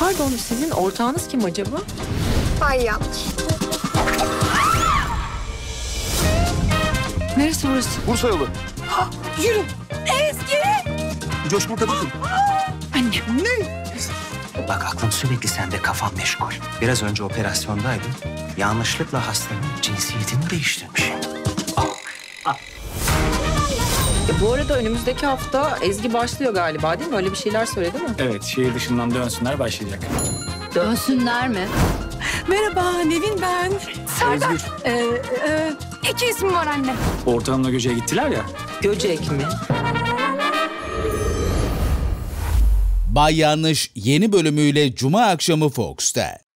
Pardon, sizin ortağınız kim acaba? Bay Yanlış. Neresi burası? Bursa yolu. Ha, yürü. Ezgi! Coşkun kadın. Anne. Ne? Bak, aklım sürekli sende, kafam meşgul. Biraz önce operasyondaydım. Yanlışlıkla hastanın cinsiyetini değiştirmiş. Bu arada önümüzdeki hafta Ezgi başlıyor galiba, değil mi? Öyle bir şeyler söyledi mi? Evet, şehir dışından dönsünler başlayacak. Dönsünler mi? Merhaba, Nevin ben. Serdar. İki ismim var anne. Ortağımla Göce'ye gittiler ya. Göcek mi? Bay Yanlış yeni bölümüyle Cuma akşamı Fox'ta.